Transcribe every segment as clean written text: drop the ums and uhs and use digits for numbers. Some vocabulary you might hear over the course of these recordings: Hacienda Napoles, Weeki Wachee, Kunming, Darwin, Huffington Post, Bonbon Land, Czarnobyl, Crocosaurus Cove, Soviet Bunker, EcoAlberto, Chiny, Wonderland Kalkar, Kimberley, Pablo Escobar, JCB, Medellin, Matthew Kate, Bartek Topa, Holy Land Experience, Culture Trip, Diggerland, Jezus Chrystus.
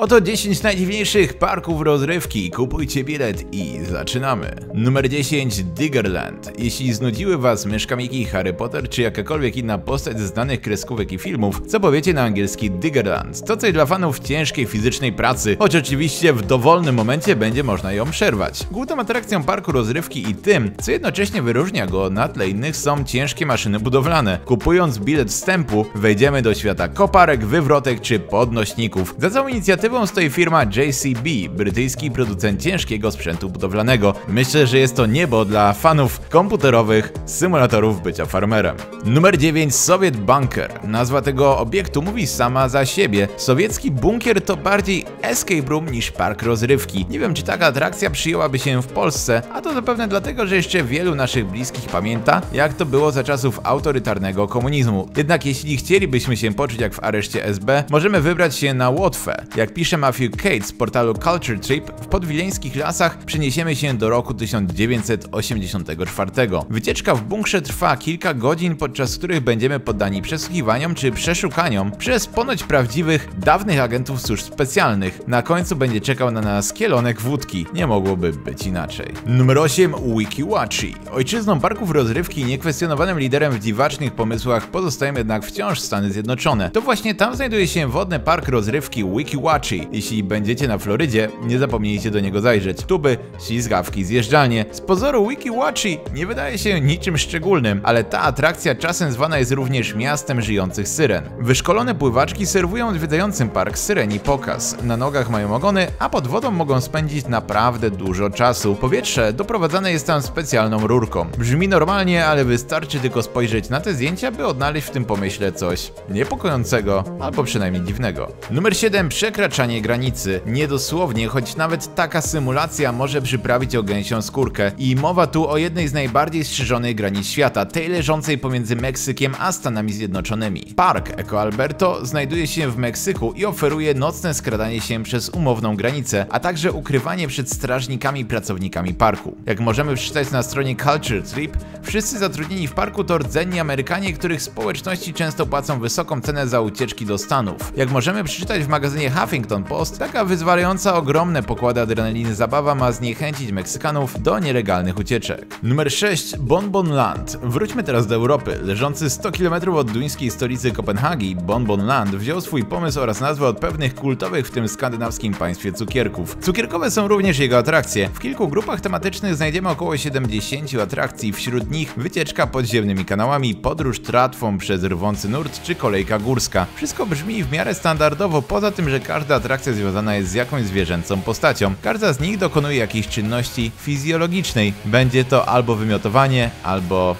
Oto 10 najdziwniejszych parków rozrywki. Kupujcie bilet i zaczynamy. Numer 10. Diggerland. Jeśli znudziły was Myszka Miki, Harry Potter czy jakakolwiek inna postać ze znanych kreskówek i filmów, co powiecie na angielski Diggerland? To coś dla fanów ciężkiej fizycznej pracy, choć oczywiście w dowolnym momencie będzie można ją przerwać. Główną atrakcją parku rozrywki i tym, co jednocześnie wyróżnia go na tle innych, są ciężkie maszyny budowlane. Kupując bilet wstępu, wejdziemy do świata koparek, wywrotek czy podnośników. Za całą inicjatywą stoi firma JCB, brytyjski producent ciężkiego sprzętu budowlanego. Myślę, że jest to niebo dla fanów komputerowych symulatorów bycia farmerem. Numer 9. Soviet Bunker. Nazwa tego obiektu mówi sama za siebie. Sowiecki bunkier to bardziej escape room niż park rozrywki. Nie wiem, czy taka atrakcja przyjęłaby się w Polsce, a to zapewne dlatego, że jeszcze wielu naszych bliskich pamięta, jak to było za czasów autorytarnego komunizmu. Jednak jeśli chcielibyśmy się poczuć jak w areszcie SB, możemy wybrać się na Łotwę. Jak pisze Matthew Kate z portalu Culture Trip, w podwileńskich lasach przeniesiemy się do roku 1984. Wycieczka w bunkrze trwa kilka godzin, podczas których będziemy poddani przesłuchiwaniom czy przeszukaniom przez ponoć prawdziwych, dawnych agentów służb specjalnych. Na końcu będzie czekał na nas kielonek wódki. Nie mogłoby być inaczej. Numer 8. Weeki Wachee. Ojczyzną parków rozrywki, niekwestionowanym liderem w dziwacznych pomysłach pozostają jednak wciąż Stany Zjednoczone. To właśnie tam znajduje się wodny park rozrywki Weeki Wachee. Jeśli będziecie na Florydzie, nie zapomnijcie do niego zajrzeć. Tuby, ślizgawki, zjeżdżalnie. Z pozoru Weeki Wachee nie wydaje się niczym szczególnym, ale ta atrakcja czasem zwana jest również miastem żyjących syren. Wyszkolone pływaczki serwują odwiedzającym park syreni pokaz. Na nogach mają ogony, a pod wodą mogą spędzić naprawdę dużo czasu. Powietrze doprowadzane jest tam specjalną rurką. Brzmi normalnie, ale wystarczy tylko spojrzeć na te zdjęcia, by odnaleźć w tym pomyśle coś niepokojącego, albo przynajmniej dziwnego. Numer 7. Przekraczanie granicy. Niedosłownie, choć nawet taka symulacja może przyprawić o gęsią skórkę. I mowa tu o jednej z najbardziej strzeżonych granic świata, tej leżącej pomiędzy Meksykiem a Stanami Zjednoczonymi. Park EcoAlberto znajduje się w Meksyku i oferuje nocne skradanie się przez umowną granicę, a także ukrywanie przed strażnikami i pracownikami parku. Jak możemy przeczytać na stronie Culture Trip, wszyscy zatrudnieni w parku to rdzenni Amerykanie, których społeczności często płacą wysoką cenę za ucieczki do Stanów. Jak możemy przeczytać w magazynie Huffington Post, taka wyzwalająca ogromne pokłady adrenaliny zabawa ma zniechęcić Meksykanów do nielegalnych ucieczek. Numer 6. Bonbon Land. Wróćmy teraz do Europy. Leżący 100 km od duńskiej stolicy Kopenhagi, Bonbon Land wziął swój pomysł oraz nazwę od pewnych kultowych, w tym skandynawskim państwie cukierków. Cukierkowe są również jego atrakcje. W kilku grupach tematycznych znajdziemy około 70 atrakcji, wśród nich wycieczka podziemnymi kanałami, podróż tratwą przez rwący nurt czy kolejka górska. Wszystko brzmi w miarę standardowo, poza tym, że każda atrakcja związana jest z jakąś zwierzęcą postacią. Każda z nich dokonuje jakiejś czynności fizjologicznej. Będzie to albo wymiotowanie, albo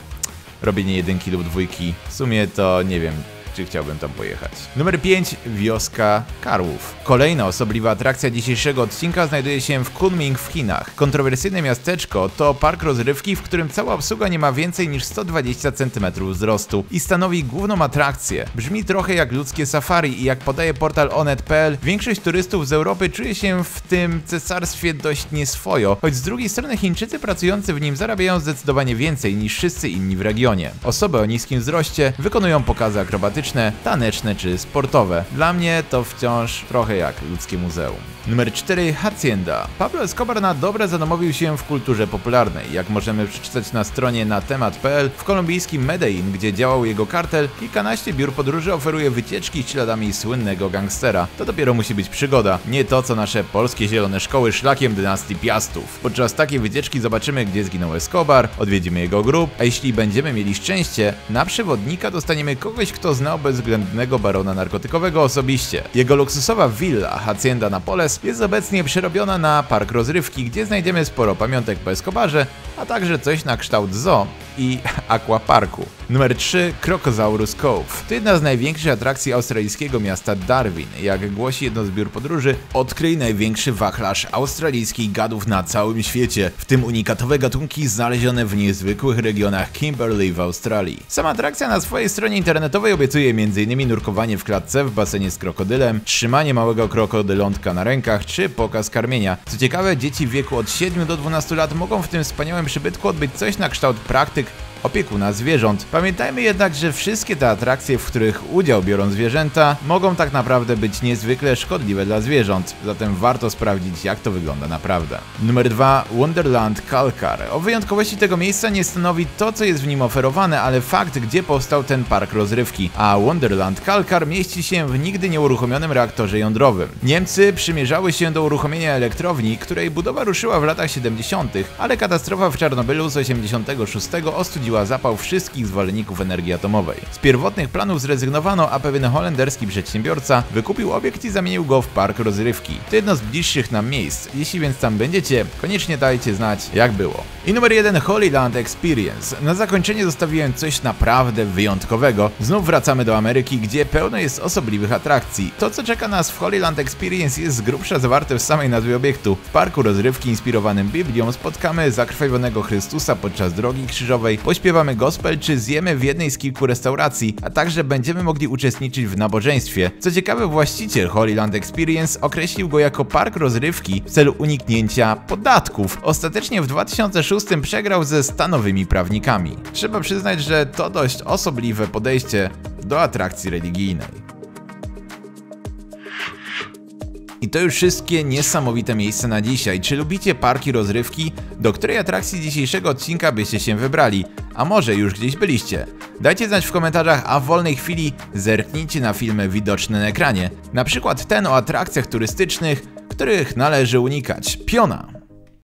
robienie jedynki lub dwójki. W sumie to nie wiem, czy chciałbym tam pojechać. Numer 5. Wioska Karłów. Kolejna osobliwa atrakcja dzisiejszego odcinka znajduje się w Kunming w Chinach. Kontrowersyjne miasteczko to park rozrywki, w którym cała obsługa nie ma więcej niż 120 cm wzrostu i stanowi główną atrakcję. Brzmi trochę jak ludzkie safari i jak podaje portal onet.pl, większość turystów z Europy czuje się w tym cesarstwie dość nieswojo, choć z drugiej strony Chińczycy pracujący w nim zarabiają zdecydowanie więcej niż wszyscy inni w regionie. Osoby o niskim wzroście wykonują pokazy akrobatyczne, taneczne czy sportowe. Dla mnie to wciąż trochę jak ludzkie muzeum. Numer 4. Hacienda. Pablo Escobar na dobre zadomowił się w kulturze popularnej. Jak możemy przeczytać na stronie na temat.pl, w kolumbijskim Medellin, gdzie działał jego kartel, kilkanaście biur podróży oferuje wycieczki śladami słynnego gangstera. To dopiero musi być przygoda, nie to co nasze polskie zielone szkoły szlakiem dynastii Piastów. Podczas takiej wycieczki zobaczymy, gdzie zginął Escobar, odwiedzimy jego grób, a jeśli będziemy mieli szczęście, na przewodnika dostaniemy kogoś, kto znał bezwzględnego barona narkotykowego osobiście. Jego luksusowa willa Hacienda Napoles jest obecnie przerobiona na park rozrywki, gdzie znajdziemy sporo pamiątek po Escobarze, a także coś na kształt zoo i aquaparku. Numer 3. Crocosaurus Cove. To jedna z największych atrakcji australijskiego miasta Darwin. Jak głosi jedno z biur podróży, odkryj największy wachlarz australijskich gadów na całym świecie, w tym unikatowe gatunki znalezione w niezwykłych regionach Kimberley w Australii. Sama atrakcja na swojej stronie internetowej obiecuje m.in. nurkowanie w klatce w basenie z krokodylem, trzymanie małego krokodylątka na rękach czy pokaz karmienia. Co ciekawe, dzieci w wieku od 7 do 12 lat mogą w tym wspaniałym przybytku odbyć coś na kształt praktyk opiekuna zwierząt. Pamiętajmy jednak, że wszystkie te atrakcje, w których udział biorą zwierzęta, mogą tak naprawdę być niezwykle szkodliwe dla zwierząt, zatem warto sprawdzić, jak to wygląda naprawdę. Numer 2. Wonderland Kalkar. O wyjątkowości tego miejsca nie stanowi to, co jest w nim oferowane, ale fakt, gdzie powstał ten park rozrywki, a Wonderland Kalkar mieści się w nigdy nieuruchomionym reaktorze jądrowym. Niemcy przymierzały się do uruchomienia elektrowni, której budowa ruszyła w latach 70., ale katastrofa w Czarnobylu z 86 ostudziła zapał wszystkich zwolenników energii atomowej. Z pierwotnych planów zrezygnowano, a pewien holenderski przedsiębiorca wykupił obiekt i zamienił go w park rozrywki. To jedno z bliższych nam miejsc, jeśli więc tam będziecie, koniecznie dajcie znać, jak było. I numer 1. Holy Land Experience. Na zakończenie zostawiłem coś naprawdę wyjątkowego. Znów wracamy do Ameryki, gdzie pełno jest osobliwych atrakcji. To, co czeka nas w Holy Land Experience, jest z grubsza zawarte w samej nazwie obiektu. W parku rozrywki inspirowanym Biblią spotkamy zakrwawionego Chrystusa podczas drogi krzyżowej, pośpiewamy gospel czy zjemy w jednej z kilku restauracji, a także będziemy mogli uczestniczyć w nabożeństwie. Co ciekawe, właściciel Holy Land Experience określił go jako park rozrywki w celu uniknięcia podatków. Ostatecznie w 2006 przegrał ze stanowymi prawnikami. Trzeba przyznać, że to dość osobliwe podejście do atrakcji religijnej. I to już wszystkie niesamowite miejsca na dzisiaj. Czy lubicie parki rozrywki? Do której atrakcji dzisiejszego odcinka byście się wybrali? A może już gdzieś byliście? Dajcie znać w komentarzach, a w wolnej chwili zerknijcie na filmy widoczne na ekranie. Na przykład ten o atrakcjach turystycznych, których należy unikać. Piona.